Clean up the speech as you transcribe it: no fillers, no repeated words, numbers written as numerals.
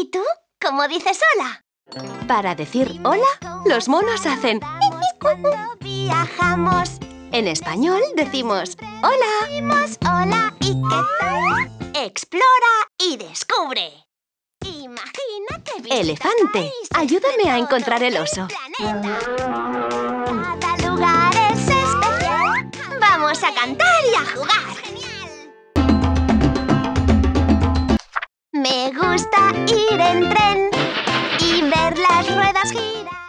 ¿Y tú? ¿Cómo dices hola? Para decir hola, los monos hacen... Cuando viajamos... En español decimos hola. Decimos hola y qué tal. Explora y descubre. Imagínate. Elefante, ayúdame a encontrar el oso. Cada lugar es especial. Vamos a cantar y a jugar. Genial. Me gusta ir en tren y ver las ruedas girar.